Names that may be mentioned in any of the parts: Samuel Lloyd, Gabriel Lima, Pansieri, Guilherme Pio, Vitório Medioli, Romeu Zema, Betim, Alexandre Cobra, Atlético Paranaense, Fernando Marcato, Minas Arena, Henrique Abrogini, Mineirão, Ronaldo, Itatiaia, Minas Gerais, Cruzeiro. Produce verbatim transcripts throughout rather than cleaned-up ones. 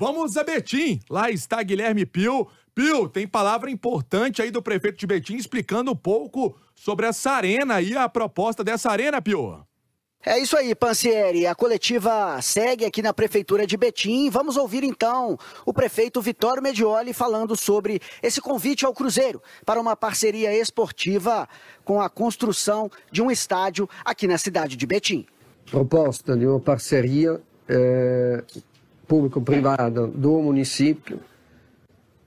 Vamos a Betim. Lá está Guilherme Pio. Pio, tem palavra importante aí do prefeito de Betim explicando um pouco sobre essa arena e a proposta dessa arena, Pio. É isso aí, Pansieri. A coletiva segue aqui na Prefeitura de Betim. Vamos ouvir, então, o prefeito Vitório Medioli falando sobre esse convite ao Cruzeiro para uma parceria esportiva com a construção de um estádio aqui na cidade de Betim. Proposta de uma parceria eh, público-privada do município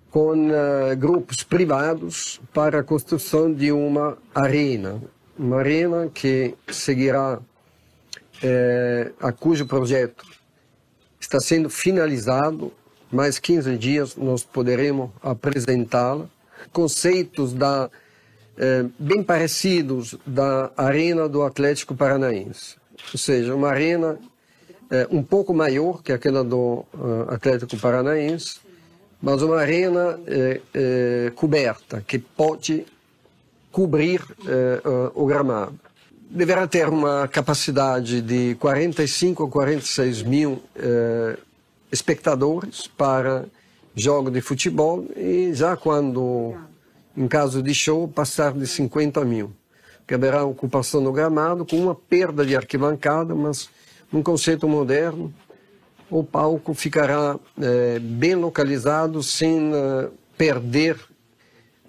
com eh, grupos privados para a construção de uma arena. Uma arena que seguirá É, a cujo projeto está sendo finalizado, mais quinze dias nós poderemos apresentá-la. Conceitos da, é, bem parecidos da arena do Atlético Paranaense, ou seja, uma arena é, um pouco maior que aquela do uh, Atlético Paranaense, mas uma arena é, é, coberta, que pode cobrir é, o gramado. Deverá ter uma capacidade de quarenta e cinco ou quarenta e seis mil eh, espectadores para jogo de futebol e já quando, em caso de show, passar de cinquenta mil. Que haverá ocupação do gramado com uma perda de arquibancada, mas num conceito moderno, o palco ficará eh, bem localizado sem eh, perder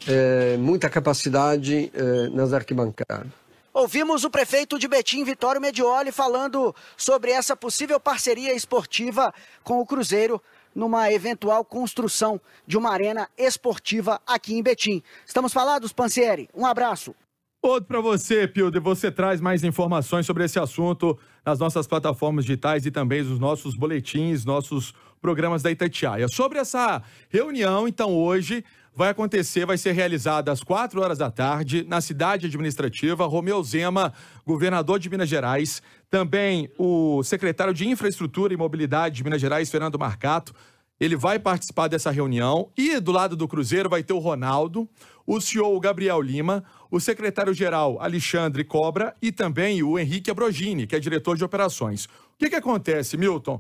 eh, muita capacidade eh, nas arquibancadas. Ouvimos o prefeito de Betim, Vitório Medioli, falando sobre essa possível parceria esportiva com o Cruzeiro numa eventual construção de uma arena esportiva aqui em Betim. Estamos falados, Pansieri. Um abraço. Outro para você, Pio. Você traz mais informações sobre esse assunto nas nossas plataformas digitais e também nos nossos boletins, nossos programas da Itatiaia. Sobre essa reunião, então, hoje... Vai acontecer, vai ser realizada às quatro horas da tarde, na cidade administrativa. Romeu Zema, governador de Minas Gerais, também o secretário de Infraestrutura e Mobilidade de Minas Gerais, Fernando Marcato, ele vai participar dessa reunião. E do lado do Cruzeiro vai ter o Ronaldo, o C E O Gabriel Lima, o secretário-geral Alexandre Cobra e também o Henrique Abrogini, que é diretor de operações. O que que acontece, Milton?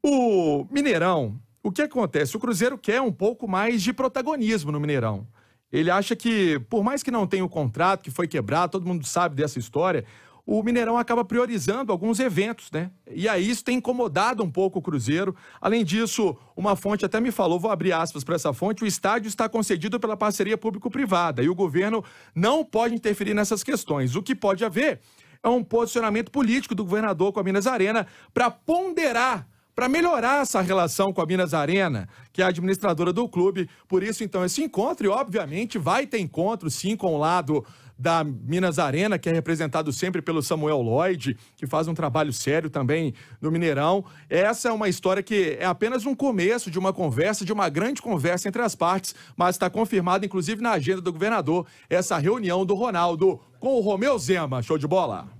O Mineirão... O que acontece? O Cruzeiro quer um pouco mais de protagonismo no Mineirão. Ele acha que, por mais que não tenha o contrato, que foi quebrado, todo mundo sabe dessa história, o Mineirão acaba priorizando alguns eventos, né? E aí isso tem incomodado um pouco o Cruzeiro. Além disso, uma fonte até me falou, vou abrir aspas para essa fonte, o estádio está concedido pela parceria público-privada e o governo não pode interferir nessas questões. O que pode haver é um posicionamento político do governador com a Minas Arena para ponderar para melhorar essa relação com a Minas Arena, que é a administradora do clube. Por isso, então, esse encontro, e obviamente vai ter encontro, sim, com o lado da Minas Arena, que é representado sempre pelo Samuel Lloyd, que faz um trabalho sério também no Mineirão. Essa é uma história que é apenas um começo de uma conversa, de uma grande conversa entre as partes, mas está confirmada, inclusive, na agenda do governador, essa reunião do Ronaldo com o Romeu Zema. Show de bola!